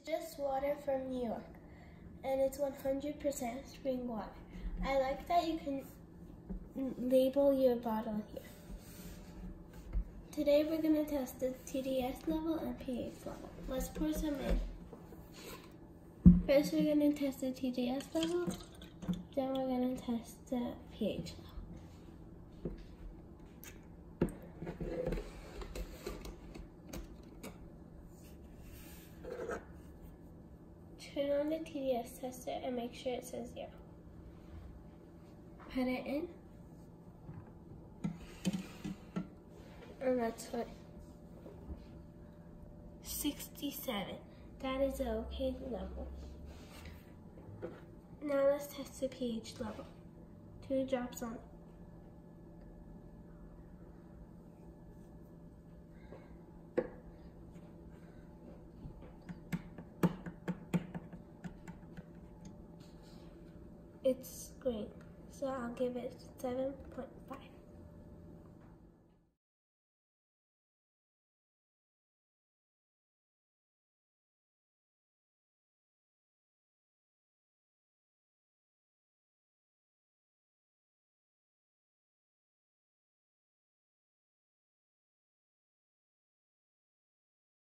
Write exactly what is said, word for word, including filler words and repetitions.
is Just Water from New York, and it's one hundred percent spring water. I like that you can label your bottle here. Today we're going to test the T D S level and pH level. Let's pour some in. First we're going to test the T D S level, then we're going to test the pH level. Turn on the T D S tester and make sure it says zero. Put it in. And that's what, sixty-seven. That is an okay level. Now let's test the pH level. Two drops on. It's green, so I'll give it seven point five.